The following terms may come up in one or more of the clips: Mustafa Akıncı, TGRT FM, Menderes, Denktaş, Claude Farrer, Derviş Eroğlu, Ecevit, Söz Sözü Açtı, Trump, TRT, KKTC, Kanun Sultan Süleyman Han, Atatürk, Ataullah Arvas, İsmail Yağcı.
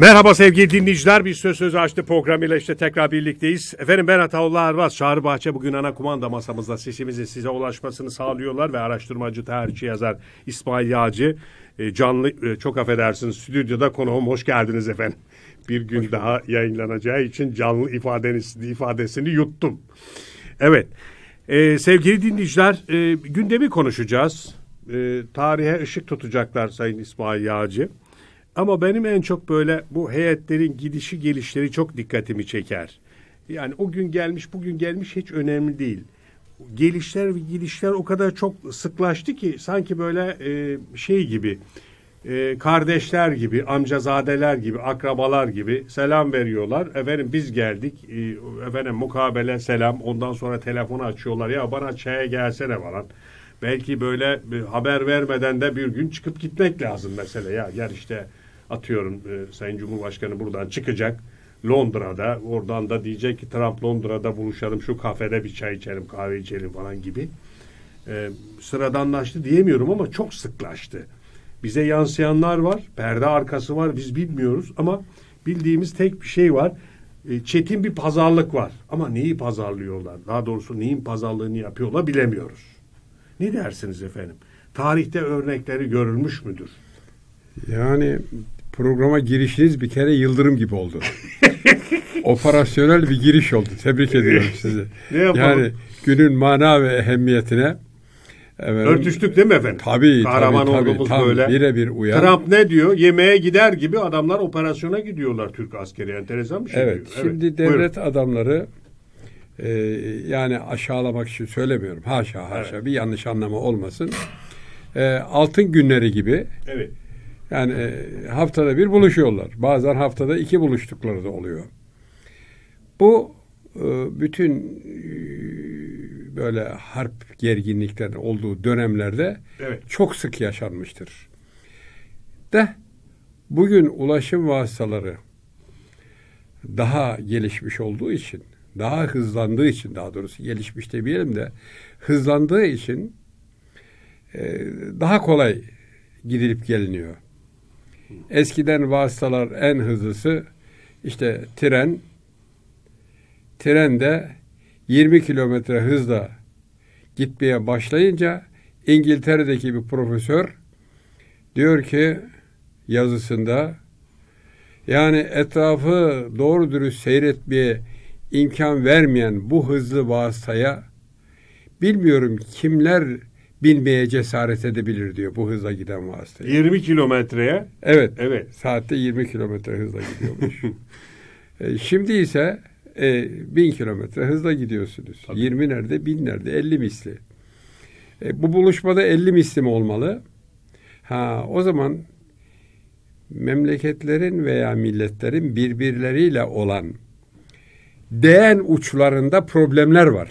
Merhaba sevgili dinleyiciler, bir Söz Sözü Açtı programıyla işte tekrar birlikteyiz. Efendim ben Ataullah Arvas, Çağrıbahçe bugün ana kumanda masamızda sesimizin size ulaşmasını sağlıyorlar ve araştırmacı, tarihçi, yazar İsmail Yağcı canlı, çok affedersiniz, stüdyoda konuğum. Hoş geldiniz efendim. Bir gün daha yayınlanacağı için canlı ifadesini yuttum. Evet, sevgili dinleyiciler, gündemi konuşacağız. Tarihe ışık tutacaklar Sayın İsmail Yağcı. Ama benim en çok böyle bu heyetlerin gidişi gelişleri çok dikkatimi çeker. Yani o gün gelmiş, bugün gelmiş hiç önemli değil. Gelişler ve gidişler o kadar çok sıklaştı ki sanki böyle şey gibi, kardeşler gibi, amcazadeler gibi, akrabalar gibi selam veriyorlar. Efendim biz geldik, efendim mukabele selam, ondan sonra telefonu açıyorlar. Ya bana çaya gelsene falan. Belki böyle haber vermeden de bir gün çıkıp gitmek lazım mesela. Ya gel işte atıyorum Sayın Cumhurbaşkanı buradan çıkacak Londra'da, oradan da diyecek ki Trump Londra'da buluşalım, şu kafede bir çay içelim, kahve içelim falan gibi. Sıradanlaştı diyemiyorum ama çok sıklaştı. Bize yansıyanlar var, perde arkası var, biz bilmiyoruz ama bildiğimiz tek bir şey var. Çetin bir pazarlık var ama neyi pazarlıyorlar, daha doğrusu neyin pazarlığını yapıyorlar bilemiyoruz. Ne dersiniz efendim? Tarihte örnekleri görülmüş müdür? Yani programa girişiniz bir kere yıldırım gibi oldu. Operasyonel bir giriş oldu. Tebrik ediyorum sizi. Ne yapalım? Yani günün mana ve ehemmiyetine efendim, örtüştük değil mi efendim? Tabii. Kahraman olduğumuz böyle. Birebir uyan. Trump ne diyor? Yemeğe gider gibi adamlar operasyona gidiyorlar, Türk askeri. Enteresan bir şey. Evet. Diyor. Şimdi evet, devlet buyurun. Adamları yani aşağılamak için söylemiyorum. Haşa haşa. Evet. Bir yanlış anlama olmasın. Altın günleri gibi. Evet. Yani haftada bir buluşuyorlar. Bazen haftada iki buluştukları da oluyor. Bu bütün böyle harp gerginliklerinin olduğu dönemlerde evet, çok sık yaşanmıştır. De bugün ulaşım vasıtaları daha gelişmiş olduğu için, daha hızlandığı için, daha doğrusu gelişmiş demeyelim de hızlandığı için daha kolay gidilip geliniyor. Eskiden vasıtalar en hızlısı işte tren. Tren de 20 kilometre hızla gitmeye başlayınca İngiltere'deki bir profesör diyor ki yazısında, yani etrafı doğru dürüst seyretmeye imkan vermeyen bu hızlı vasıtaya bilmiyorum kimler binmeye cesaret edebilir diyor, bu hızla giden vasıtaya. 20 kilometreye? Evet. Evet. Saatte 20 kilometre hızla gidiyormuş. Şimdi ise 1000 kilometre hızla gidiyorsunuz. Tabii. 20 nerede, 1000 nerede? 50 misli. Bu buluşmada 50 misli mi olmalı? Ha, o zaman memleketlerin veya milletlerin birbirleriyle olan değen uçlarında problemler var.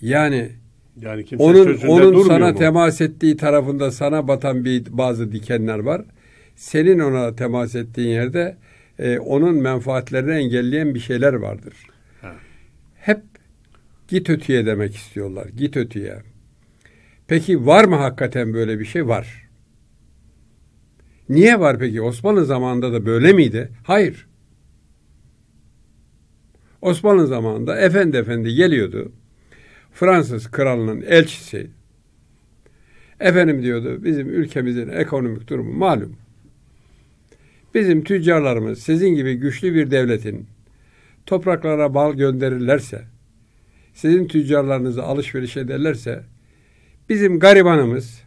Yani onun sana mu temas ettiği tarafında sana batan bazı dikenler var. Senin ona temas ettiğin yerde onun menfaatlerini engelleyen bir şeyler vardır. Ha. Hep git öteye demek istiyorlar. Git öteye. Peki var mı hakikaten böyle bir şey? Var. Niye var peki? Osmanlı zamanında da böyle miydi? Hayır. Osmanlı zamanında efendi efendi geliyordu. Fransız kralının elçisi. Efendim diyordu, bizim ülkemizin ekonomik durumu malum. Bizim tüccarlarımız sizin gibi güçlü bir devletin topraklara bal gönderirlerse, sizin tüccarlarınızla alışveriş ederlerse, bizim garibanımız,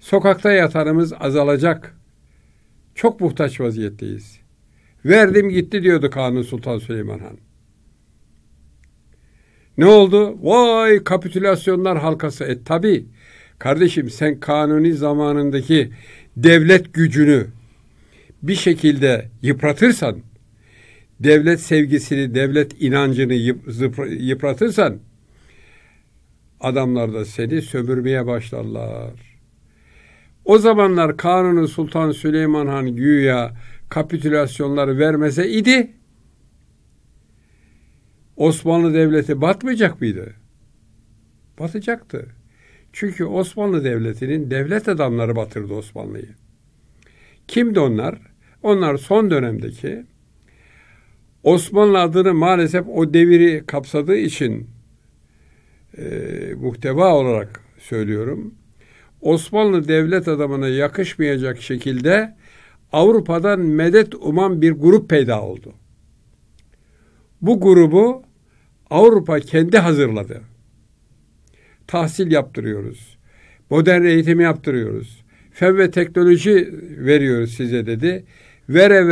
sokakta yatanımız azalacak. Çok muhtaç vaziyetteyiz. Verdim gitti diyordu Kanun Sultan Süleyman Han. Ne oldu? Vay, kapitülasyonlar halkası. Tabii. Kardeşim sen Kanuni zamanındaki devlet gücünü bir şekilde yıpratırsan, devlet sevgisini, devlet inancını yıpratırsan, adamlar da seni sömürmeye başlarlar. O zamanlar Kanuni Sultan Süleyman Han güya kapitülasyonları vermese idi, Osmanlı Devleti batmayacak mıydı? Batacaktı. Çünkü Osmanlı Devleti'nin devlet adamları batırdı Osmanlı'yı. Kimdi onlar? Onlar son dönemdeki Osmanlı adını maalesef o deviri kapsadığı için muhteva olarak söylüyorum. Osmanlı devlet adamına yakışmayacak şekilde Avrupa'dan medet uman bir grup peyda oldu. Bu grubu Avrupa kendi hazırladı. Tahsil yaptırıyoruz. Modern eğitimi yaptırıyoruz. Fen ve teknoloji veriyoruz size dedi. Vere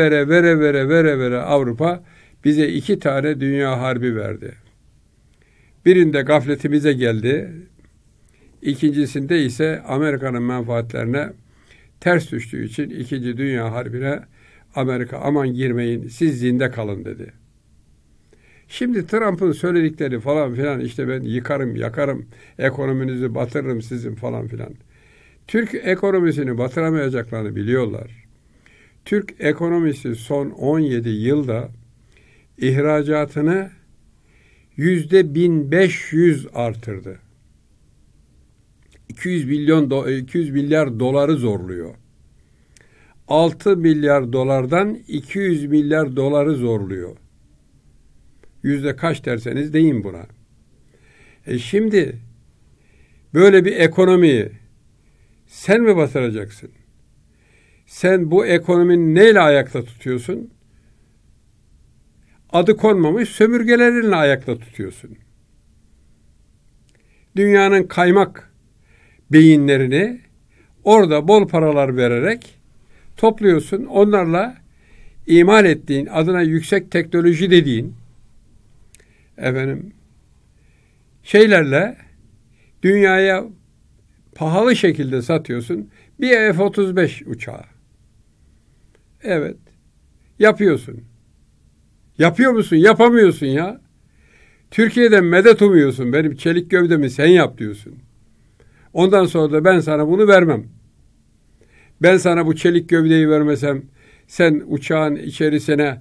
vere Avrupa bize 2 tane dünya harbi verdi. Birinde gafletimize geldi. İkincisinde ise Amerika'nın menfaatlerine ters düştüğü için 2. Dünya Harbi'ne Amerika aman girmeyin siz zinde kalın dedi. Şimdi Trump'ın söyledikleri falan filan işte ben yıkarım yakarım ekonominizi batırırım sizin falan filan. Türk ekonomisini batıramayacaklarını biliyorlar. Türk ekonomisi son 17 yılda ihracatını %1500 artırdı. 200 milyar doları zorluyor. 6 milyar dolardan 200 milyar doları zorluyor. Yüzde kaç derseniz deyin buna. Şimdi böyle bir ekonomiyi sen mi batıracaksın? Sen bu ekonominin neyle ayakta tutuyorsun? Adı konmamış sömürgelerinle ayakta tutuyorsun. Dünyanın kaymak beyinlerini orada bol paralar vererek topluyorsun. Onlarla imal ettiğin, adına yüksek teknoloji dediğin şeylerle dünyaya pahalı şekilde satıyorsun. Bir F-35 uçağı. Evet. Yapıyorsun. Yapıyor musun? Yapamıyorsun ya. Türkiye'den medet umuyorsun. Benim çelik gövdemi sen yap diyorsun. Ondan sonra da ben sana bunu vermem. Ben sana bu çelik gövdeyi vermesem, sen uçağın içerisine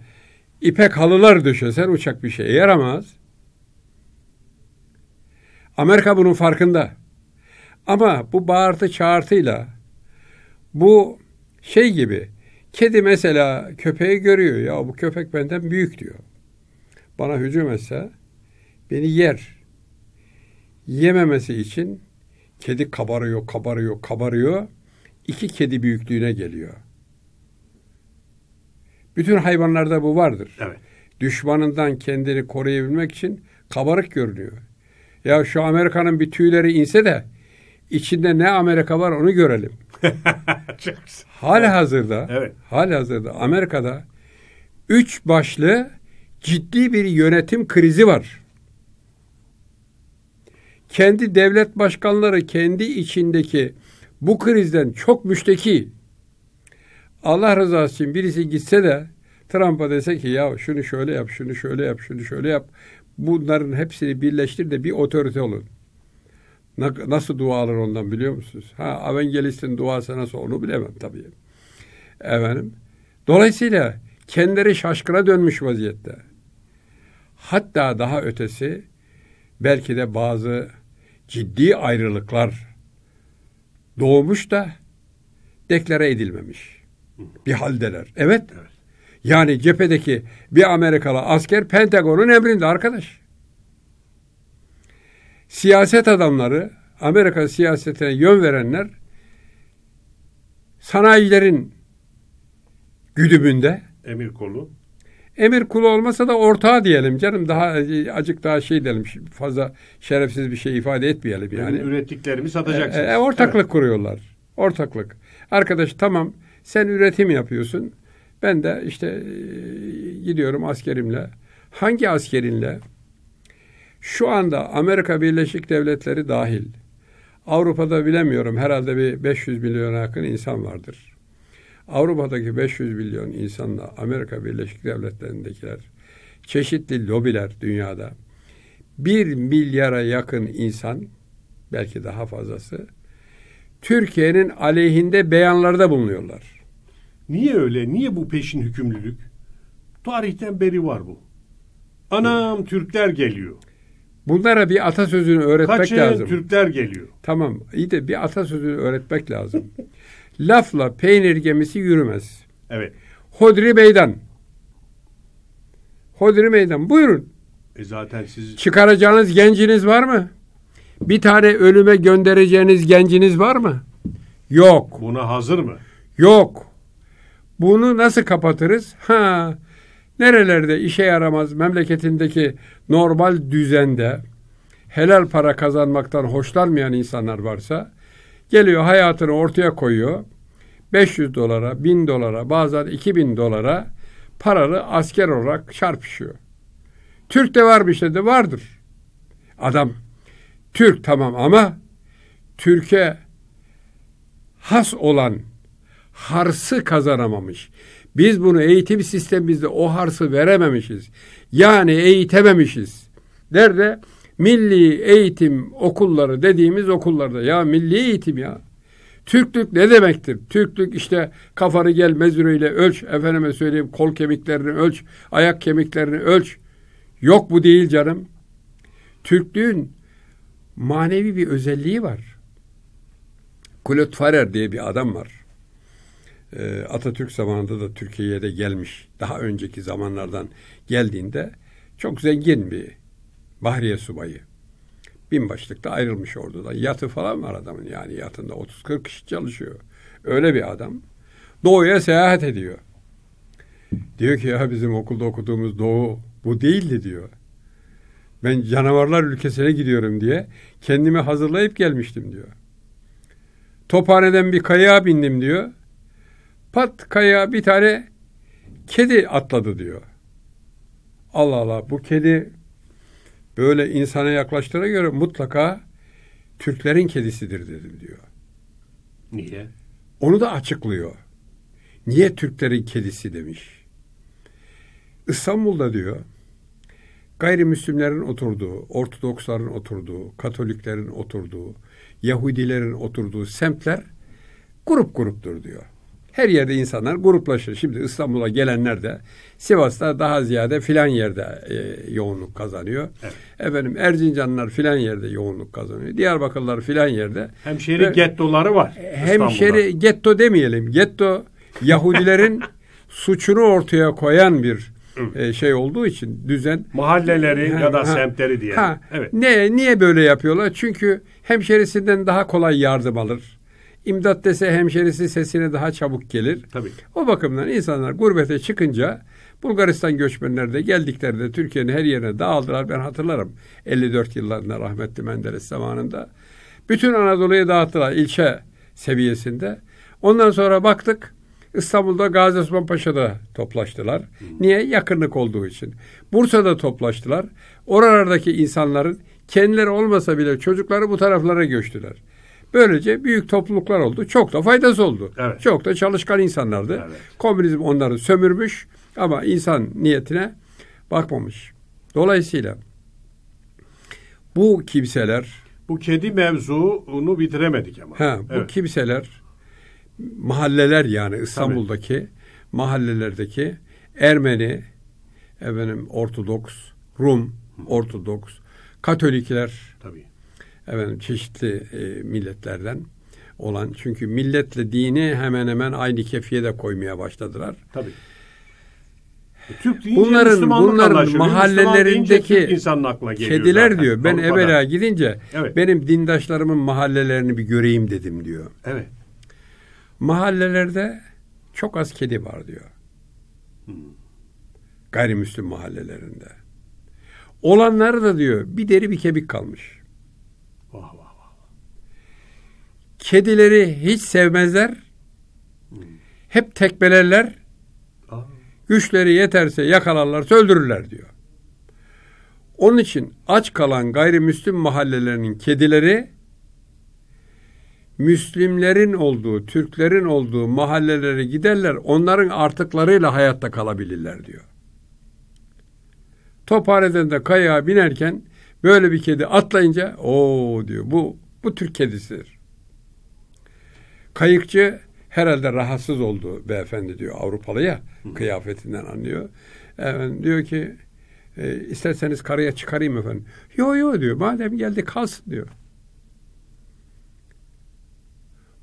ipek halılar döşesen uçak bir şeye yaramaz. Amerika bunun farkında. Ama bu bağırtı çağırtıyla, bu şey gibi, kedi mesela köpeği görüyor, ya bu köpek benden büyük diyor. Bana hücum etse beni yer. Yememesi için kedi kabarıyor. 2 kedi büyüklüğüne geliyor. Bütün hayvanlarda bu vardır. Evet. Düşmanından kendini koruyabilmek için kabarık görünüyor. Ya şu Amerika'nın bir tüyleri inse de içinde ne Amerika var onu görelim. Halihazırda, evet. Halihazırda Amerika'da 3 başlı ciddi bir yönetim krizi var. Kendi devlet başkanları kendi içindeki bu krizden çok müşteki. Allah rızası için birisi gitse de Trump'a dese ki ya şunu şöyle yap, şunu şöyle yap, şunu şöyle yap. Bunların hepsini birleştir de bir otorite olun. Nasıl dua alır ondan biliyor musunuz? Evangelist'in duası nasıl onu bilemem tabii. Dolayısıyla kendileri şaşkına dönmüş vaziyette. Hatta daha ötesi belki de bazı ciddi ayrılıklar doğmuş da deklare edilmemiş bir haldeler. Evet. Evet. Yani cephedeki bir Amerikalı asker Pentagon'un emrinde arkadaş. Siyaset adamları, Amerika siyasetine yön verenler sanayilerin güdümünde. Emir kolu. Emir kulu olmasa da ortağı diyelim canım. Daha acık daha şey diyelim. Fazla şerefsiz bir şey ifade etmeyelim yani. Ürettiklerimi satacaksınız. Ortaklık evet. Kuruyorlar. Ortaklık. Arkadaş tamam sen üretim yapıyorsun. Ben de işte gidiyorum askerimle. Hangi askerinle? Şu anda Amerika Birleşik Devletleri dahil. Avrupa'da bilemiyorum. Herhalde bir 500 milyona yakın insan vardır. Avrupa'daki 500 milyon insanla Amerika Birleşik Devletleri'ndekiler, çeşitli lobiler dünyada, 1 milyara yakın insan, belki daha fazlası, Türkiye'nin aleyhinde beyanlarda bulunuyorlar. Niye öyle? Niye bu peşin hükümlülük? Tarihten beri var bu. Anam Türkler geliyor. Bunlara bir atasözünü öğretmek lazım. Türkler geliyor. Tamam, iyi de bir atasözünü öğretmek lazım. lafla peynir gemisi yürümez. Evet. Hodri meydan. Hodri meydan. Buyurun. Zaten siz... Çıkaracağınız genciniz var mı? Bir tane ölüme göndereceğiniz genciniz var mı? Yok. Buna hazır mı? Yok. Bunu nasıl kapatırız? Ha, nerelerde işe yaramaz memleketindeki normal düzende helal para kazanmaktan hoşlanmayan insanlar varsa geliyor hayatını ortaya koyuyor. 500 dolara, 1000 dolara, bazen 2000 dolara paralı asker olarak çarpışıyor. Türk de var, bir şey de vardır. Adam Türk tamam ama Türkiye has olan harsı kazanamamış. Biz bunu eğitim sistemimizde o harsı verememişiz. Yani eğitememişiz. Nerede? Milli eğitim okulları dediğimiz okullarda. Ya milli eğitim ya. Türklük ne demektir? Türklük işte kafanı gel mezüreyle ölç. Efendime söyleyeyim kol kemiklerini ölç. Ayak kemiklerini ölç. Yok bu değil canım. Türklüğün manevi bir özelliği var. Claude Farrer diye bir adam var. Atatürk zamanında da Türkiye'ye de gelmiş. Daha önceki zamanlardan geldiğinde çok zengin bir Bahriye subayı. Binbaşlıkta ayrılmış ordudan. Yatı falan var adamın yani. Yatında 30-40 kişi çalışıyor. Öyle bir adam. Doğu'ya seyahat ediyor. Diyor ki ya bizim okulda okuduğumuz Doğu bu değildi diyor. Ben canavarlar ülkesine gidiyorum diye kendimi hazırlayıp gelmiştim diyor. Tophane'den bir kayağa bindim diyor. Pat kayağa bir tane kedi atladı diyor. Allah Allah, bu kedi böyle insana yaklaştığına göre mutlaka Türklerin kedisidir dedim diyor. Niye? Onu da açıklıyor. Niye Türklerin kedisi demiş. İstanbul'da diyor gayrimüslimlerin oturduğu, Ortodoksların oturduğu, Katoliklerin oturduğu, Yahudilerin oturduğu semtler grup gruptur diyor. Her yerde insanlar gruplaşır. Şimdi İstanbul'a gelenler de Sivas'ta daha ziyade filan yerde yoğunluk kazanıyor. Evet. Efendim Erzincanlılar filan yerde yoğunluk kazanıyor. Diyarbakırlılar filan yerde. Hemşeri gettoları var İstanbul'da. Hemşeri getto demeyelim. Getto Yahudilerin suçunu ortaya koyan bir şey olduğu için düzen. Mahalleleri ya da semtleri diyelim. Evet. Niye böyle yapıyorlar? Çünkü hemşerisinden daha kolay yardım alır. İmdat dese hemşerisi sesine daha çabuk gelir. Tabii. O bakımdan insanlar gurbete çıkınca Bulgaristan göçmenleri de geldiklerinde Türkiye'nin her yerine dağıldılar. Ben hatırlarım 54 yıllarında rahmetli Menderes zamanında. Bütün Anadolu'ya dağıttılar ilçe seviyesinde. Ondan sonra baktık İstanbul'da Gazi Osman Paşa'da toplaştılar. Niye? Yakınlık olduğu için. Bursa'da toplaştılar. Oralardaki insanların kendileri olmasa bile çocukları bu taraflara göçtüler. Böylece büyük topluluklar oldu. Çok da faydası oldu. Evet. Çok da çalışkan insanlardı. Evet. Komünizm onları sömürmüş ama insan niyetine bakmamış. Dolayısıyla bu kimseler... Bu kedi mevzunu bitiremedik ama. Bu kimseler mahalleler yani İstanbul'daki mahallelerdeki Ermeni, Ortodoks, Rum, Ortodoks, Katolikler... Tabii. Çeşitli milletlerden olan. Çünkü milletle dini hemen hemen aynı kefeye de koymaya başladılar. Tabii. Türk deyince bunların mahallelerindeki kediler diyor. Zaten. Ben evvela gidince benim dindaşlarımın mahallelerini bir göreyim dedim diyor. Evet. Mahallelerde çok az kedi var diyor. Gayrimüslim mahallelerinde. Olanları da diyor bir deri bir kemik kalmış. Kedileri hiç sevmezler. Hep tekmelerler. Güçleri yeterse yakalarlarsa öldürürler diyor. Onun için aç kalan gayrimüslim mahallelerinin kedileri Müslümlerin olduğu, Türklerin olduğu mahallelere giderler. Onların artıklarıyla hayatta kalabilirler diyor. Tophane'den de kayağa binerken böyle bir kedi atlayınca ooo diyor bu Türk kedisidir. Kayıkçı herhalde rahatsız oldu beyefendi diyor. Avrupalıya kıyafetinden anlıyor. Diyor ki isterseniz karaya çıkarayım efendim. Yo diyor. Madem geldi kalsın diyor.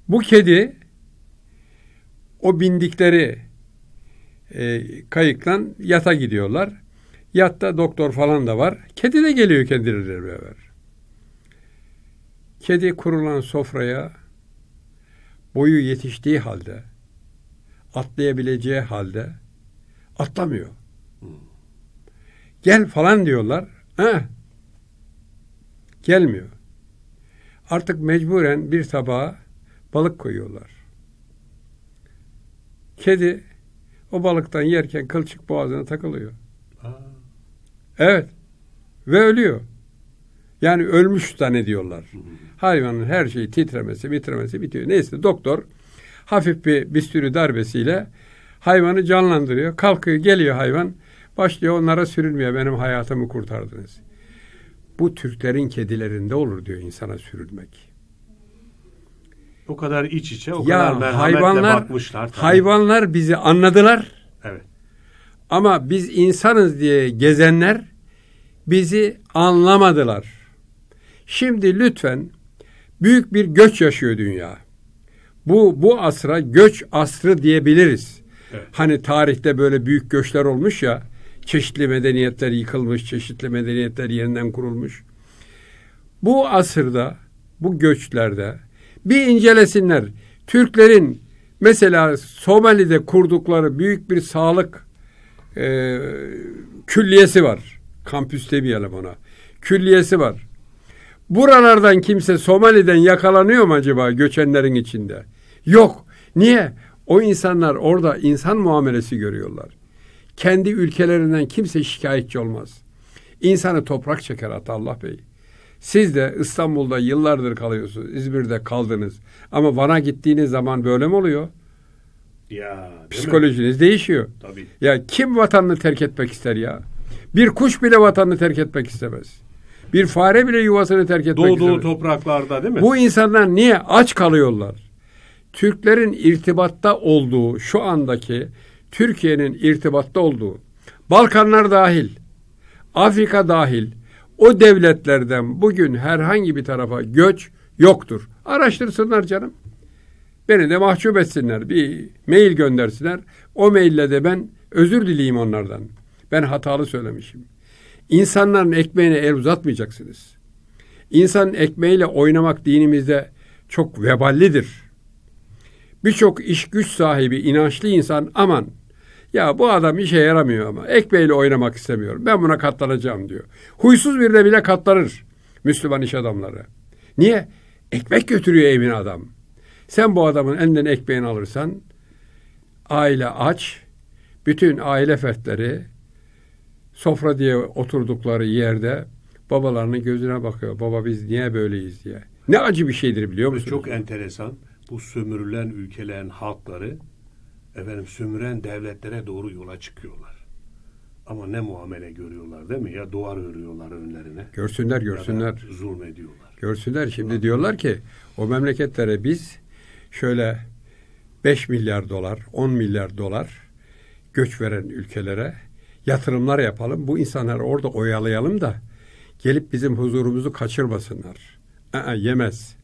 Bu kedi o bindikleri kayıkla yata gidiyorlar. Yatta doktor falan da var. Kedi de geliyor kendileriyle beraber. Kedi kurulan sofraya boyu yetiştiği halde, atlayabileceği halde atlamıyor. Gel falan diyorlar. Ha? Gelmiyor. Artık mecburen bir tabağa balık koyuyorlar. Kedi o balıktan yerken kılçık boğazına takılıyor. Aa. Evet. Ve ölüyor. Yani ölmüş zannediyorlar. Hayvanın her şeyi titremesi bitiyor. Neyse doktor hafif bir bistürü darbesiyle hayvanı canlandırıyor. Kalkıyor, geliyor hayvan. Başlıyor onlara sürülmeye, benim hayatımı kurtardınız. Bu Türklerin kedilerinde olur diyor insana sürülmek. O kadar iç içe, o kadar merhametle bakmışlar. Tabii. Hayvanlar bizi anladılar. Evet. Ama biz insanız diye gezenler bizi anlamadılar. Şimdi lütfen, büyük bir göç yaşıyor dünya. Bu asra göç asrı diyebiliriz. Evet. Hani tarihte böyle büyük göçler olmuş ya, çeşitli medeniyetler yıkılmış, çeşitli medeniyetler yeniden kurulmuş. Bu asırda, bu göçlerde bir incelesinler. Türklerin mesela Somali'de kurdukları büyük bir sağlık külliyesi var. Kampüs demeyelim ona. Külliyesi var. Buralardan kimse Somali'den yakalanıyor mu acaba göçenlerin içinde? Yok. Niye? O insanlar orada insan muamelesi görüyorlar. Kendi ülkelerinden kimse şikayetçi olmaz. İnsanı toprak çeker Ataullah Bey. Siz de İstanbul'da yıllardır kalıyorsunuz. İzmir'de kaldınız. Ama Van'a gittiğiniz zaman böyle mi oluyor? Ya, psikolojiniz değişiyor. Tabii. Ya kim vatanını terk etmek ister ya? Bir kuş bile vatanını terk etmek istemez. Bir fare bile yuvasını terk etmek istemez. Doğduğu topraklarda değil mi? Bu insanlar niye aç kalıyorlar? Türklerin irtibatta olduğu, şu andaki Türkiye'nin irtibatta olduğu, Balkanlar dahil, Afrika dahil, o devletlerden bugün herhangi bir tarafa göç yoktur. Araştırsınlar canım. Beni de mahcup etsinler. Bir mail göndersinler. O maille de ben özür dileyeyim onlardan. Ben hatalı söylemişim. İnsanların ekmeğine el uzatmayacaksınız. İnsanın ekmeğiyle oynamak dinimizde çok veballidir. Birçok iş güç sahibi, inançlı insan aman ya bu adam işe yaramıyor ama ekmeğiyle oynamak istemiyorum. Ben buna katlanacağım diyor. Huysuz birine bile katlanır Müslüman iş adamları. Niye? Ekmek götürüyor evine adam. Sen bu adamın elinden ekmeğini alırsan aile aç, bütün aile fertleri sofra diye oturdukları yerde babalarının gözüne bakıyor. Baba biz niye böyleyiz diye. Ne acı bir şeydir biliyor musunuz? Çok enteresan. Bu sömürülen ülkelerin halkları sömüren devletlere doğru yola çıkıyorlar. Ama ne muamele görüyorlar değil mi? Ya duvar örüyorlar önlerine. Görsünler. Zulmediyorlar. Görsünler. Şimdi diyorlar ki o memleketlere biz şöyle 5 milyar dolar, 10 milyar dolar göç veren ülkelere yatırımlar yapalım. Bu insanları orada oyalayalım da gelip bizim huzurumuzu kaçırmasınlar. Yemez.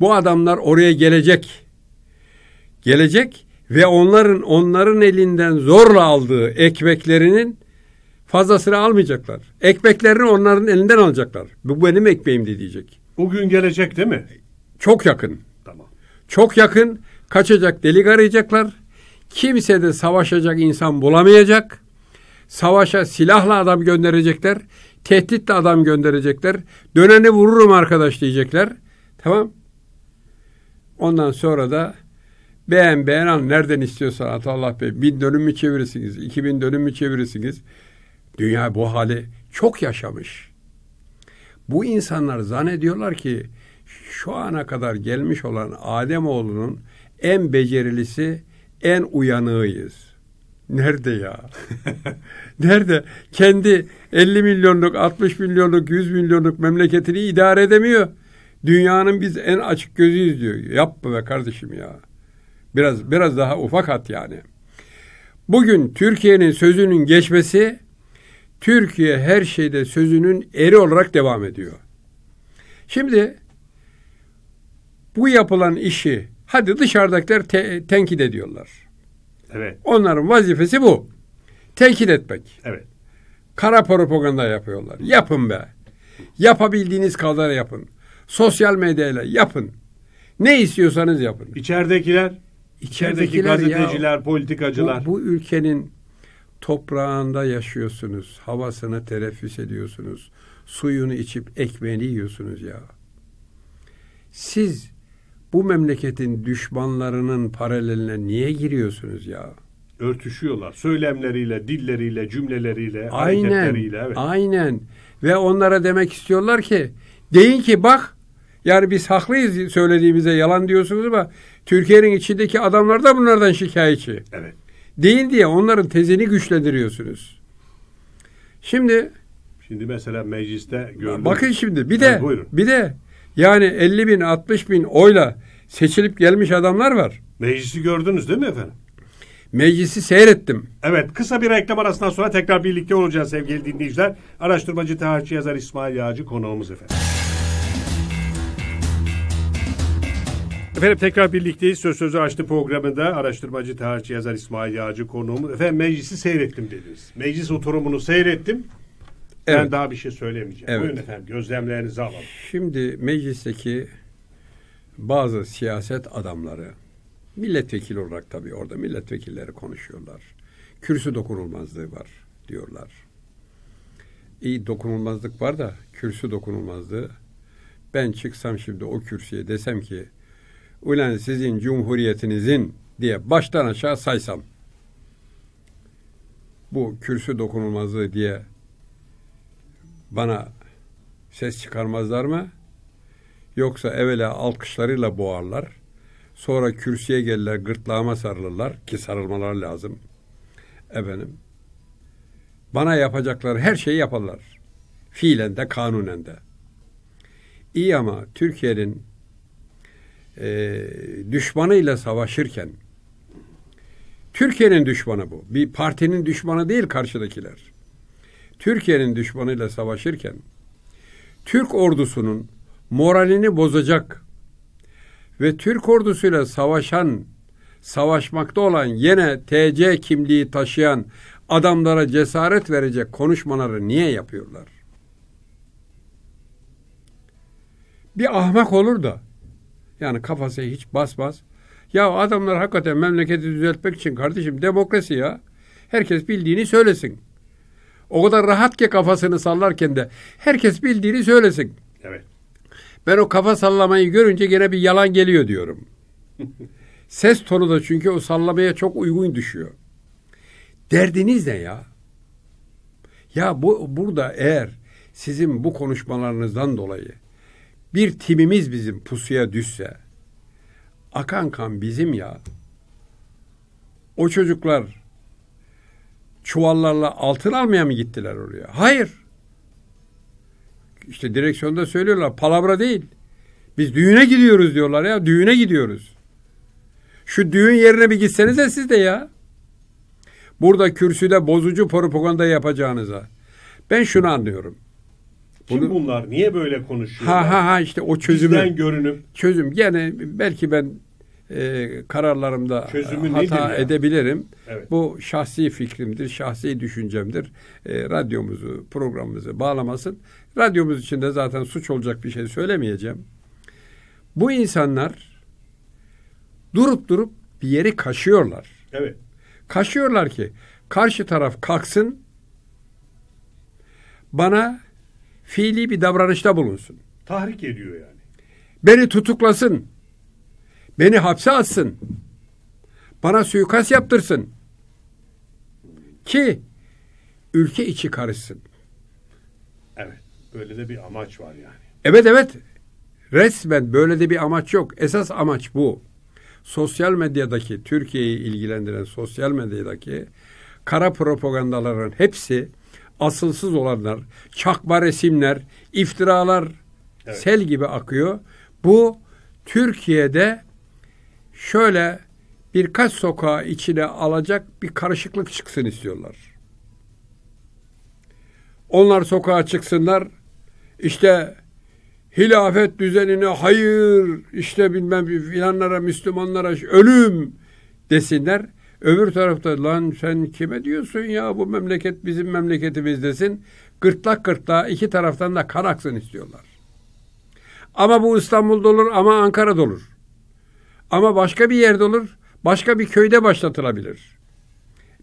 Bu adamlar oraya gelecek. Gelecek ve onların elinden zorla aldığı ekmeklerinin fazlasını almayacaklar. Ekmeklerini onların elinden alacaklar. Bu benim ekmeğimdi diyecek. Bugün gelecek değil mi? Çok yakın. Tamam. Çok yakın. Kaçacak delik arayacaklar. Kimse de savaşacak insan bulamayacak. Savaşa silahla adam gönderecekler. Tehditle adam gönderecekler. Döneni vururum arkadaş diyecekler. Tamam. Ondan sonra da beğen al. Nereden istiyorsan Ataullah Bey. 1000 dönüm mü çevirirsiniz? 2000 dönüm mü çevirirsiniz? Dünya bu hali çok yaşamış. Bu insanlar zannediyorlar ki şu ana kadar gelmiş olan Ademoğlu'nun en becerilisi, en uyanığıyız. Nerede ya? Nerede? Kendi 50 milyonluk, 60 milyonluk, 100 milyonluk memleketini idare edemiyor. Dünyanın biz en açık gözüyüz diyor. Yapma be kardeşim ya. Biraz daha ufak at yani. Bugün Türkiye'nin sözünün geçmesi, Türkiye her şeyde sözünün eri olarak devam ediyor. Şimdi bu yapılan işi Hadi dışarıdakiler tenkit ediyorlar. Evet. Onların vazifesi bu. Tenkit etmek. Evet. Kara propaganda yapıyorlar. Yapın be. Yapabildiğiniz kadar yapın. Sosyal medyayla yapın. Ne istiyorsanız yapın. İçerideki gazeteciler, ya, politikacılar. Bu ülkenin toprağında yaşıyorsunuz. Havasını teneffüs ediyorsunuz. Suyunu içip ekmeğini yiyorsunuz ya. Siz bu memleketin düşmanlarının paraleline niye giriyorsunuz ya? Örtüşüyorlar. Söylemleriyle, dilleriyle, cümleleriyle, aynen, hareketleriyle. Evet. Aynen. Ve onlara demek istiyorlar ki, deyin ki bak, yani biz haklıyız söylediğimize, yalan diyorsunuz ama Türkiye'nin içindeki adamlar da bunlardan şikayetçi. Evet. Değil diye onların tezini güçlendiriyorsunuz. Şimdi mesela mecliste gördüm. Bakın şimdi bir de, evet, buyurun. Bir de yani 50 bin 60 bin oyla seçilip gelmiş adamlar var. Meclisi gördünüz değil mi efendim? Meclisi seyrettim. Evet, kısa bir reklam arasından sonra tekrar birlikte olacağız sevgili dinleyiciler. Araştırmacı, tarihçi, yazar İsmail Yağcı konuğumuz efendim. Efendim tekrar birlikteyiz. Söz Sözü Açtı programında araştırmacı, tarihçi, yazar İsmail Yağcı konuğumuz. Efendim meclisi seyrettim dediniz. Meclis oturumunu seyrettim. Evet. Ben daha bir şey söylemeyeceğim. Evet. Buyurun efendim, gözlemlerinizi alalım. Şimdi meclisteki bazı siyaset adamları, milletvekili olarak tabii orada milletvekilleri konuşuyorlar. Kürsü dokunulmazlığı var diyorlar. İyi, dokunulmazlık var da kürsü dokunulmazlığı. Ben çıksam şimdi o kürsüye desem ki ulan sizin cumhuriyetinizin diye baştan aşağı saysam, bu kürsü dokunulmazlığı diye bana ses çıkarmazlar mı? Yoksa evvela alkışlarıyla boğarlar. Sonra kürsüye gelirler, gırtlağıma sarılırlar ki sarılmalar lazım. Efendim, bana yapacakları her şeyi yaparlar. Fiilen de kanunen de. İyi ama Türkiye'nin düşmanıyla savaşırken, Türkiye'nin düşmanı bu. Bir partinin düşmanı değil karşıdakiler. Türkiye'nin düşmanıyla savaşırken Türk ordusunun moralini bozacak ve Türk ordusuyla savaşmakta olan yine TC kimliği taşıyan adamlara cesaret verecek konuşmaları niye yapıyorlar? Bir ahmak olur da yani kafası hiç basmaz. Ya adamlar hakikaten memleketi düzeltmek için kardeşim, demokrasi ya. Herkes bildiğini söylesin. O kadar rahat ki kafasını sallarken de herkes bildiğini söylesin. Evet. Ben o kafa sallamayı görünce gene bir yalan geliyor diyorum. Ses tonu da çünkü o sallamaya çok uygun düşüyor. Derdiniz ne ya? Ya burada eğer sizin bu konuşmalarınızdan dolayı bir timimiz bizim pusuya düşse, akan kan bizim ya. O çocuklar çuvallarla altın almaya mı gittiler oraya? Hayır. İşte direksiyonda söylüyorlar, palavra değil. Biz düğüne gidiyoruz diyorlar ya, düğüne gidiyoruz. Şu düğün yerine bir gitsenize siz de ya. Burada kürsüde bozucu propaganda yapacağınıza. Ben şunu anlıyorum. Kim bunlar? Niye böyle konuşuyorlar? İşte o çözümü. Bizden görünüm. Çözüm. Yani belki ben kararlarımda hata edebilirim. Evet. Bu şahsi fikrimdir, şahsi düşüncemdir. Radyomuzu, programımızı bağlamasın. Radyomuz için de zaten suç olacak bir şey söylemeyeceğim. Bu insanlar durup bir yeri kaşıyorlar. Evet. Kaşıyorlar ki karşı taraf kalksın, bana fiili bir davranışta bulunsun. Tahrik ediyor yani. Beni tutuklasın. Beni hapse atsın. Bana suikast yaptırsın. Ki ülke içi karışsın. Evet. Böyle de bir amaç var yani. Evet. Resmen böyle de bir amaç yok. Esas amaç bu. Sosyal medyadaki, Türkiye'yi ilgilendiren sosyal medyadaki kara propagandaların hepsi, asılsız olanlar, çakma resimler, iftiralar, evet, sel gibi akıyor. Bu Türkiye'de şöyle birkaç sokağı içine alacak bir karışıklık çıksın istiyorlar. Onlar sokağa çıksınlar, işte hilafet düzenine hayır, işte bilmem filanlara, Müslümanlara ölüm desinler. Öbür tarafta lan sen kime diyorsun ya, bu memleket bizim memleketimiz desin. Gırtlak gırtlağa iki taraftan da kan aksın istiyorlar. Ama bu İstanbul'da olur, ama Ankara'da olur. Ama başka bir yerde olur, başka bir köyde başlatılabilir.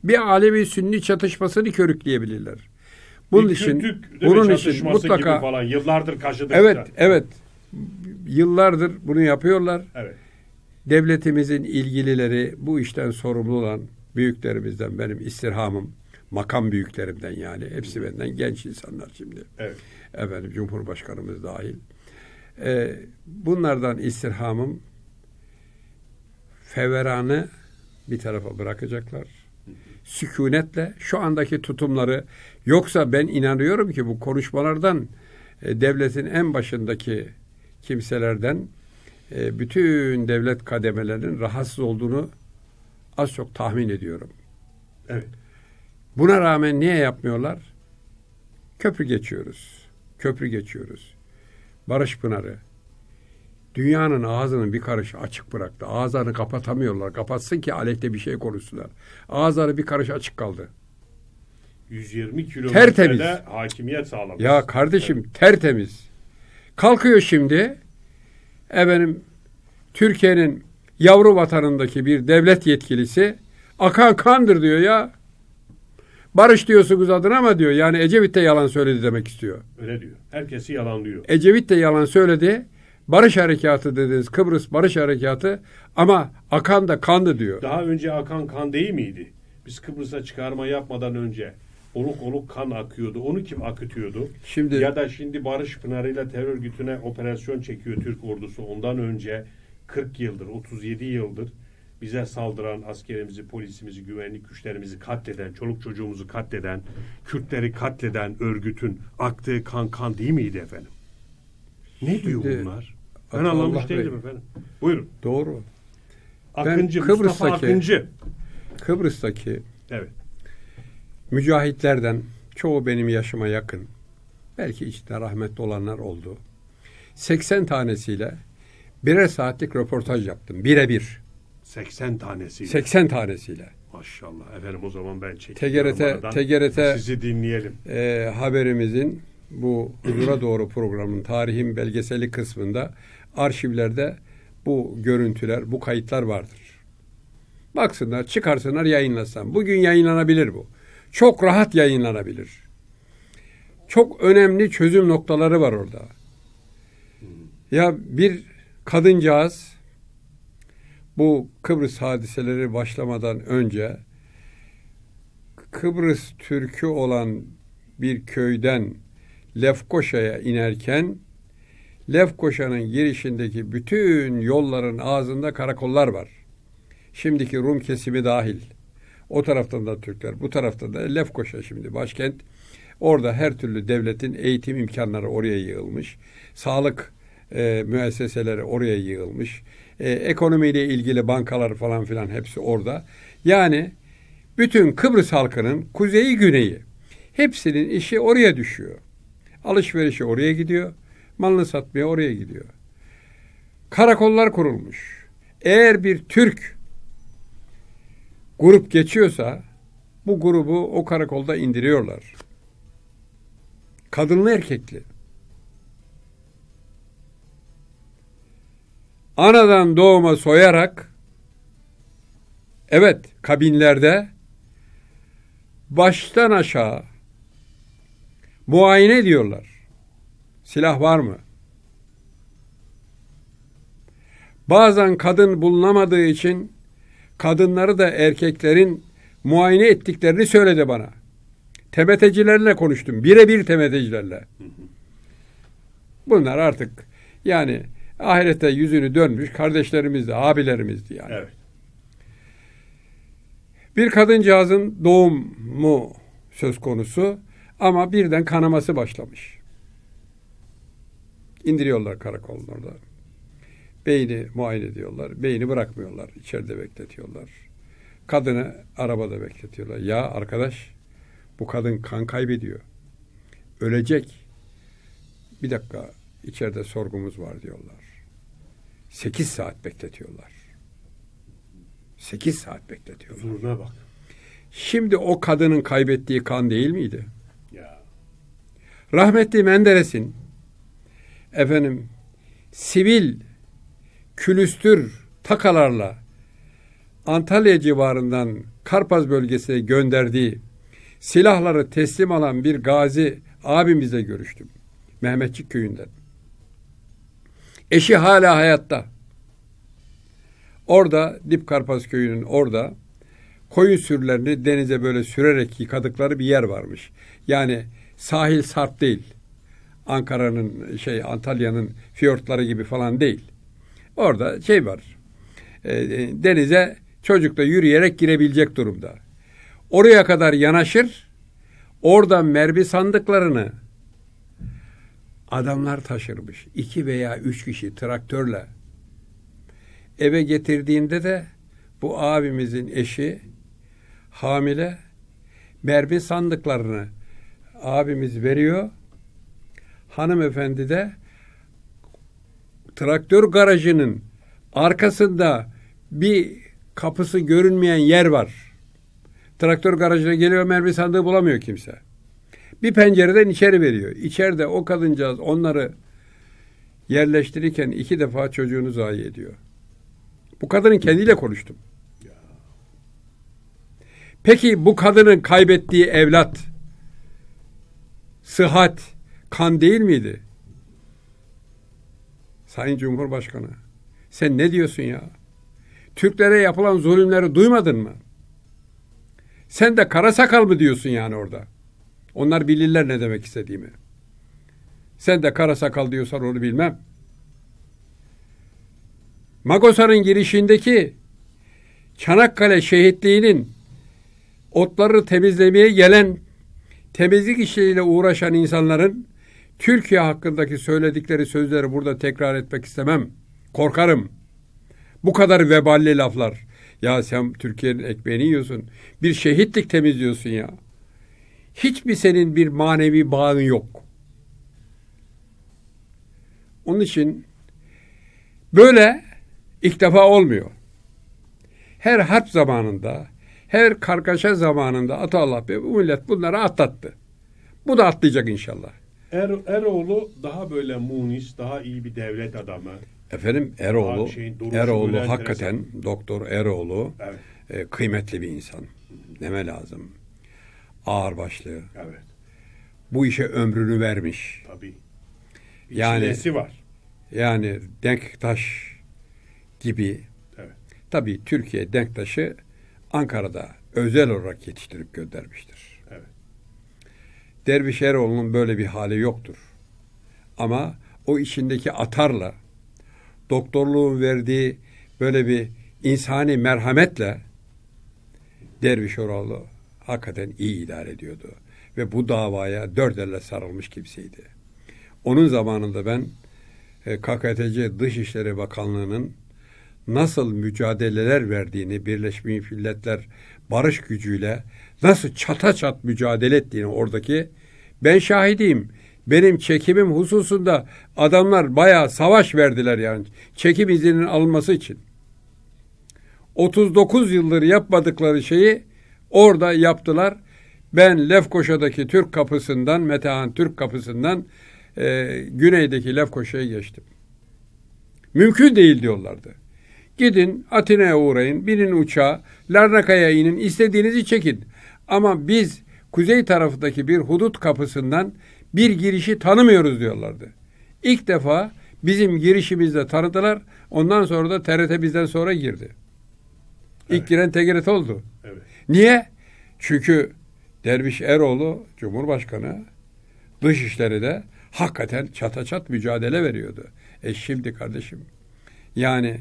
Bir Alevi Sünni çatışmasını körükleyebilirler. Bunun için, bunun için mutlaka falan, yıllardır karşıdıklar. Evet, evet. Yıllardır bunu yapıyorlar. Evet. Devletimizin ilgilileri, bu işten sorumlu olan büyüklerimizden, benim istirhamım, makam büyüklerimden yani, hepsi benden genç insanlar şimdi. Evet. Efendim, Cumhurbaşkanımız dahil. Bunlardan istirhamım, feveranı bir tarafa bırakacaklar. Sükunetle şu andaki tutumları, yoksa ben inanıyorum ki bu konuşmalardan devletin en başındaki kimselerden bütün devlet kademelerinin rahatsız olduğunu az çok tahmin ediyorum. Evet. Buna rağmen niye yapmıyorlar? Köprü geçiyoruz. Köprü geçiyoruz. Barış Pınarı. Dünyanın ağzını bir karış açık bıraktı. Ağızlarını kapatamıyorlar. Kapatsın ki aleyhte bir şey konuşsunlar. Ağızları bir karış açık kaldı. 120 kilometrede hakimiyet sağlamış. Ya kardeşim, evet, tertemiz. Kalkıyor şimdi efendim, Türkiye'nin yavru vatanındaki bir devlet yetkilisi, akan kandır diyor ya. Barış diyorsunuz adına ama diyor, yani Ecevit de yalan söyledi demek istiyor. Öyle diyor. Herkesi yalanlıyor. Ecevit de yalan söyledi. Barış harekatı dediniz, Kıbrıs Barış Harekatı, ama akan da kandı diyor. Daha önce akan kan değil miydi? Biz Kıbrıs'a çıkarma yapmadan önce oluk oluk kan akıyordu. Onu kim akıtıyordu? Şimdi, ya da şimdi Barış Pınarı'yla terör örgütüne operasyon çekiyor Türk ordusu. Ondan önce 40 yıldır, 37 yıldır bize saldıran askerimizi, polisimizi, güvenlik güçlerimizi katleden, çoluk çocuğumuzu katleden, Kürtleri katleden örgütün aktığı kan değil miydi efendim? Ne şimdi, diyor bunlar? Ben anlamış değilim efendim. Buyurun. Doğru. Akıncı, Mustafa Akıncı. Kıbrıs'taki, evet, mücahitlerden çoğu benim yaşıma yakın. Belki içinde rahmetli olanlar oldu. 80 tanesiyle birer saatlik röportaj yaptım. Birebir. 80 tanesiyle. 80 tanesiyle. Maşallah. Efendim o zaman ben çekeyim. TGRT sizi dinleyelim. Haberimizin bu Huzura Doğru programının tarihin belgeseli kısmında, arşivlerde bu görüntüler, bu kayıtlar vardır. Baksınlar, çıkarsınlar, yayınlasam. Bugün yayınlanabilir bu. Çok rahat yayınlanabilir. Çok önemli çözüm noktaları var orada. Ya bir kadıncağız bu Kıbrıs hadiseleri başlamadan önce Kıbrıs Türk'ü olan bir köyden Lefkoşa'ya inerken Lefkoşa'nın girişindeki bütün yolların ağzında karakollar var. Şimdiki Rum kesimi dahil. O taraftan da Türkler, bu taraftan da Lefkoşa şimdi başkent. Orada her türlü devletin eğitim imkanları oraya yığılmış. Sağlık müesseseleri oraya yığılmış. Ekonomiyle ilgili bankalar falan filan hepsi orada. Yani bütün Kıbrıs halkının kuzeyi güneyi hepsinin işi oraya düşüyor. Alışverişe oraya gidiyor. Malını satmaya oraya gidiyor. Karakollar kurulmuş. Eğer bir Türk grup geçiyorsa bu grubu o karakolda indiriyorlar. Kadınlı erkekli. Anadan doğuma soyarak, evet, kabinlerde baştan aşağı muayene ediyorlar. Silah var mı? Bazen kadın bulunamadığı için kadınları da erkeklerin muayene ettiklerini söyledi bana. Temetecilerle konuştum. Birebir temetecilerle. Bunlar artık yani ahirete yüzünü dönmüş kardeşlerimizdi, abilerimizdi yani. Evet. Bir kadıncağızın doğumu söz konusu ama birden kanaması başlamış. İndiriyorlar karakolun orada. Beyni muayene ediyorlar. Beyni bırakmıyorlar. İçeride bekletiyorlar. Kadını arabada bekletiyorlar. Ya arkadaş, bu kadın kan kaybediyor. Ölecek. Bir dakika İçeride sorgumuz var diyorlar. 8 saat bekletiyorlar. 8 saat bekletiyorlar. Huzuruna bak. Şimdi o kadının kaybettiği kan değil miydi? Ya. Rahmetli Menderes'in efendim sivil külüstür takalarla Antalya civarından Karpaz bölgesine gönderdiği silahları teslim alan bir gazi abimizle görüştüm. Mehmetçik köyünden. Eşi hala hayatta. Orada Dipkarpaz köyünün orada koyun sürülerini denize böyle sürerek yıkadıkları bir yer varmış. Yani sahil sarp değil. Ankara'nın Antalya'nın fiyortları gibi falan değil. Orada var. Denize çocukla yürüyerek girebilecek durumda. Oraya kadar yanaşır. Oradan mermi sandıklarını adamlar taşırmış. 2 veya 3 kişi traktörle. Eve getirdiğinde de bu abimizin eşi hamile, mermi sandıklarını abimiz veriyor. Hanımefendi de traktör garajının arkasında bir kapısı görünmeyen yer var. Traktör garajına geliyor, mermi sandığı bulamıyor kimse. Bir pencereden içeri veriyor. İçeride o kadıncağız onları yerleştirirken 2 defa çocuğunu zayi ediyor. Bu kadının kendiyle konuştum. Peki bu kadının kaybettiği evlat, sıhhat, kan değil miydi? Sayın Cumhurbaşkanı, sen ne diyorsun ya? Türklere yapılan zulümleri duymadın mı? Sen de kara sakal mı diyorsun yani orada? Onlar bilirler ne demek istediğimi. Sen de kara sakal diyorsan onu bilmem. Magosa'nın girişindeki Çanakkale şehitliğinin otları temizlemeye gelen, temizlik işleriyle uğraşan insanların Türkiye hakkındaki söyledikleri sözleri burada tekrar etmek istemem. Korkarım. Bu kadar veballi laflar. Ya sen Türkiye'nin ekmeğini yiyorsun. Bir şehitlik temizliyorsun ya. Hiç mi senin bir manevi bağın yok? Onun için böyle ilk defa olmuyor. Her harp zamanında, her kargaşa zamanında Ataullah Bey, bu millet bunları atlattı. Bu da atlayacak inşallah. Eroğlu daha böyle munis, daha iyi bir devlet adamı. Efendim Eroğlu hakikaten enteresan. Doktor Eroğlu evet. Kıymetli bir insan. Deme lazım. Ağırbaşlı. Evet. Bu işe ömrünü vermiş. Tabii. İçinesi var. Yani Denktaş gibi. Evet. Tabii Türkiye Denktaş'ı Ankara'da özel olarak yetiştirip göndermiştir. Evet. Derviş Eroğlu'nun böyle bir hali yoktur. Ama o içindeki atarla, doktorluğun verdiği böyle bir insani merhametle Derviş Eroğlu hakikaten iyi idare ediyordu. Ve bu davaya 4 elle sarılmış kimseydi. Onun zamanında ben KKTC Dışişleri Bakanlığı'nın nasıl mücadeleler verdiğini, Birleşmiş Milletler barış gücüyle nasıl çata çat mücadele ettiğini oradaki ben şahidiyim. Benim çekimim hususunda adamlar bayağı savaş verdiler yani. Çekim izninin alınması için. 39 yıldır yapmadıkları şeyi orada yaptılar. Ben Lefkoşa'daki Türk kapısından, Metehan Türk kapısından güneydeki Lefkoşa'ya geçtim. Mümkün değil diyorlardı. Gidin Atina'ya uğrayın, binin uçağa, Larnaka'ya inin, istediğinizi çekin. Ama biz kuzey tarafındaki bir hudut kapısından bir girişi tanımıyoruz diyorlardı. İlk defa bizim girişimizde tanıdılar. Ondan sonra da TRT bizden sonra girdi. Evet. İlk giren TGRT oldu. Evet. Niye? Çünkü Derviş Eroğlu, Cumhurbaşkanı, Dışişleri de hakikaten çataçat mücadele veriyordu. Şimdi kardeşim, yani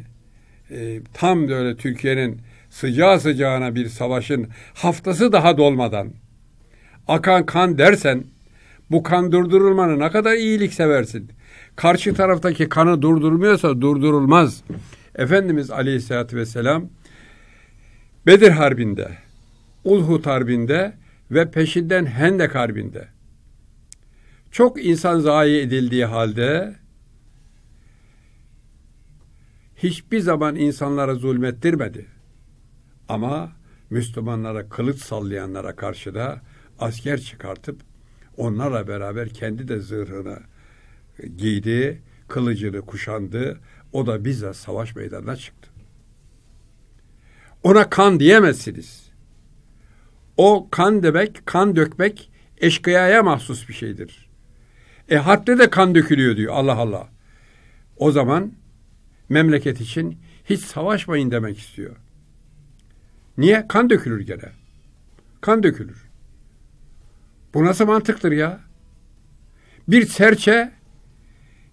tam böyle Türkiye'nin sıcağı sıcağına bir savaşın haftası daha dolmadan akan kan dersen bu kan durdurulmanı ne kadar iyilikseversin. Karşı taraftaki kanı durdurmuyorsa durdurulmaz. Efendimiz Aleyhisselatü Vesselam Bedir Harbi'nde, Uhud Harbi'nde ve peşinden Hendek Harbi'nde çok insan zayi edildiği halde hiçbir zaman insanlara zulmettirmedi. Ama Müslümanlara kılıç sallayanlara karşı da asker çıkartıp onlarla beraber kendi de zırhını giydi, kılıcını kuşandı. O da bizzat savaş meydanına çıktı. Ona kan diyemezsiniz. O kan demek, kan dökmek eşkıyaya mahsus bir şeydir. Harpte de kan dökülüyor diyor, Allah Allah. O zaman memleket için hiç savaşmayın demek istiyor. Niye? Kan dökülür gene. Kan dökülür. Bu nasıl mantıktır ya? Bir serçe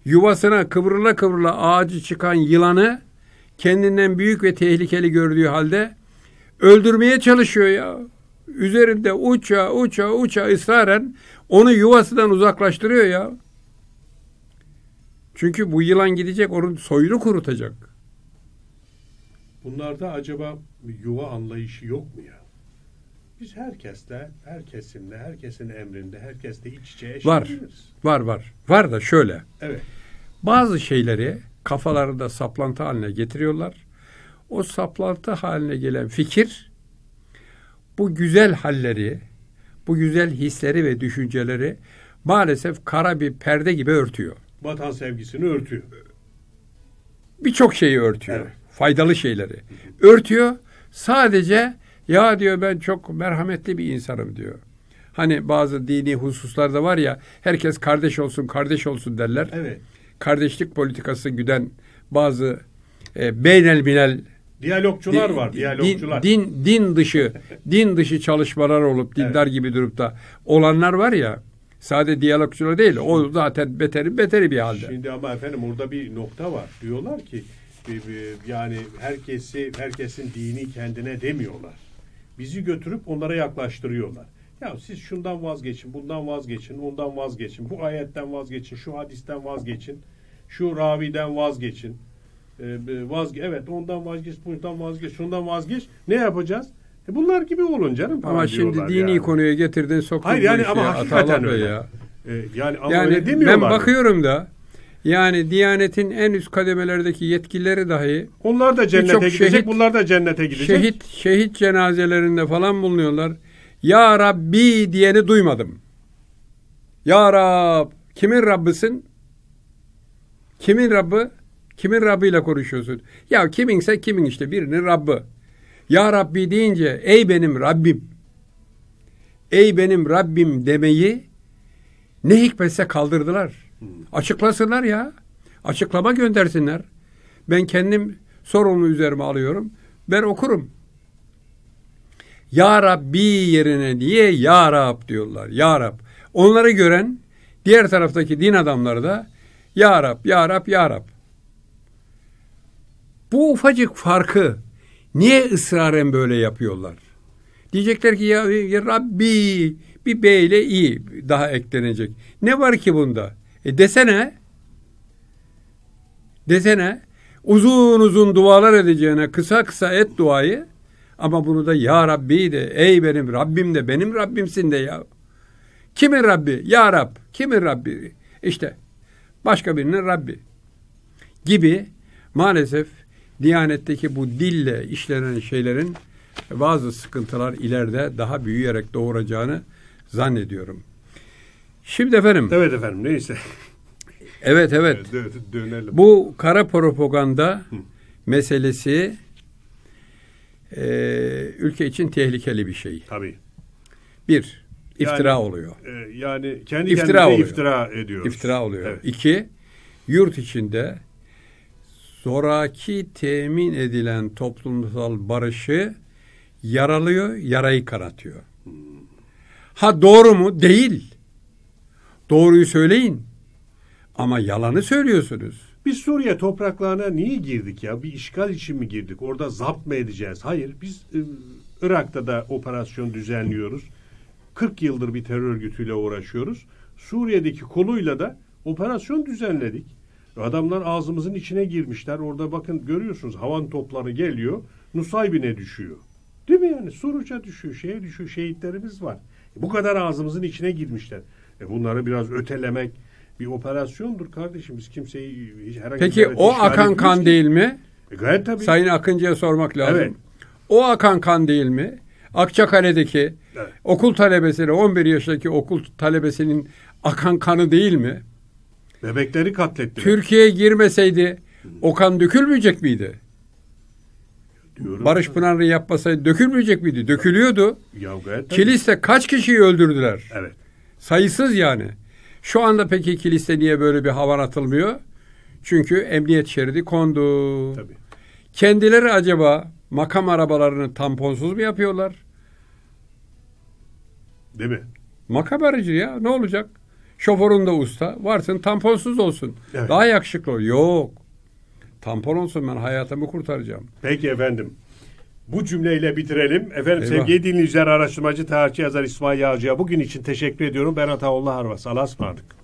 yuvasına kıvrıla kıvrıla ağacı çıkan yılanı kendinden büyük ve tehlikeli gördüğü halde öldürmeye çalışıyor ya. Üzerinde uça ısraren onu yuvasından uzaklaştırıyor ya. Çünkü bu yılan gidecek, onun soyunu kurutacak. Bunlarda acaba yuva anlayışı yok mu ya? Biz herkesle, her kesimle, herkesin emrinde, herkesle iç içe eşit değiliz. Var. Var da şöyle. Evet. Bazı şeyleri kafalarında saplantı haline getiriyorlar. O saplantı haline gelen fikir, bu güzel halleri, bu güzel hisleri ve düşünceleri maalesef kara bir perde gibi örtüyor. Vatan sevgisini örtüyor. Birçok şeyi örtüyor. Evet. Faydalı şeyleri örtüyor. Sadece ya diyor, ben çok merhametli bir insanım diyor. Hani bazı dini hususlarda var ya, herkes kardeş olsun derler. Evet. Kardeşlik politikası güden bazı beynelminel diyalogcular var. Diyalogcular. Din dışı çalışmalar olup dindar gibi durup da olanlar var ya. Sadece diyalogcular değil. O zaten beteri bir halde. Şimdi ama efendim orada bir nokta var. Diyorlar ki yani herkesin dini kendine demiyorlar. Bizi götürüp onlara yaklaştırıyorlar. Ya siz şundan vazgeçin, bundan vazgeçin, ondan vazgeçin, bu ayetten vazgeçin, şu hadisten vazgeçin, şu raviden vazgeçin. Evet, ondan vazgeç, bundan vazgeç, şundan vazgeç. Ne yapacağız? Bunlar gibi olun canım. Ama şimdi dini yani konuya getirdin, soktun. Hayır yani ama hakikaten öyle. Ya. Yani ama yani öyle demiyorlar. Ben bakıyorum da yani Diyanet'in en üst kademelerdeki yetkilileri dahi, onlar da cennete gidecek, bunlar da cennete gidecek. Şehit cenazelerinde falan bulunuyorlar. Ya Rabbi diyeni duymadım. Ya Rab, kimin Rabbisin? Kimin Rabbi? Kimin Rabbiyle konuşuyorsun? Ya kiminse kimin işte, birinin Rabbi. Ya Rabbi deyince ey benim Rabbim, ey benim Rabbim demeyi ne hikmetse kaldırdılar. Açıklasınlar ya. Açıklama göndersinler. Ben kendim sorumlu üzerime alıyorum. Ben okurum. Ya Rabbi yerine diye Ya Rab diyorlar. Ya Rab. Onları gören diğer taraftaki din adamları da Ya Rab, Ya Rab, Ya Rab. Bu ufacık farkı niye ısraren böyle yapıyorlar? Diyecekler ki ya Rabbi, bir B ile i daha eklenecek. Ne var ki bunda? Desene uzun dualar edeceğine kısa et duayı, ama bunu da Ya Rabbi de, ey benim Rabbim de, benim Rabbimsin de ya. Kimin Rabbi? Ya Rab. Kimin Rabbi? İşte başka birinin Rabbi gibi maalesef Diyanet'teki bu dille işlenen şeylerin bazı sıkıntılar ileride daha büyüyerek doğuracağını zannediyorum. Şimdi efendim. Evet efendim, neyse. Evet. Dönelim. Bu kara propaganda meselesi ülke için tehlikeli bir şey. Tabii. Bir, iftira oluyor. Yani kendi kendine iftira ediyor. İftira oluyor. Evet. İki, yurt içinde zoraki temin edilen toplumsal barışı yaralıyor, yarayı karatıyor. Ha doğru mu? Değil. Doğruyu söyleyin. Ama yalanı söylüyorsunuz. Biz Suriye topraklarına niye girdik ya? Bir işgal için mi girdik? Orada zapt mı edeceğiz? Hayır. Biz Irak'ta da operasyon düzenliyoruz. 40 yıldır bir terör örgütüyle uğraşıyoruz. Suriye'deki koluyla da operasyon düzenledik. Adamlar ağzımızın içine girmişler. Orada bakın görüyorsunuz, havan topları geliyor. Nusaybin'e düşüyor. Değil mi yani? Suruç'a düşüyor, şeye düşüyor. Şehitlerimiz var. Bu kadar ağzımızın içine girmişler. Bunları biraz ötelemek bir operasyondur kardeşim. Biz kimseyi herhangi bir... Peki o akan kan değil mi? Gayet tabii. Sayın Akıncı'ya sormak lazım. Evet. O akan kan değil mi? Akçakale'deki evet. okul talebesiyle 11 yaşındaki okul talebesinin akan kanı değil mi? Bebekleri katletti. Türkiye'ye girmeseydi o kan dökülmeyecek miydi? Diyorum Barış Pınar'ı yapmasaydı dökülmeyecek miydi? Dökülüyordu. Kiliste kaç kişiyi öldürdüler? Evet. Sayısız yani. Şu anda peki kiliste niye böyle bir havan atılmıyor? Çünkü emniyet şeridi kondu. Tabii. Kendileri acaba makam arabalarını tamponsuz mu yapıyorlar? Değil mi? Makam aracı ya. Ne olacak? Şoförün de usta. Varsın tamponsuz olsun. Evet. Daha yakışıklı. Yok. Tampon olsun, ben hayatımı kurtaracağım. Peki efendim. Bu cümleyle bitirelim. Efendim eyvah. Sevgili dinleyiciler, araştırmacı, tarihçi, yazar İsmail Yağcı'ya bugün için teşekkür ediyorum. Ben Ataullah Arvas. Allah'a ısmarladık.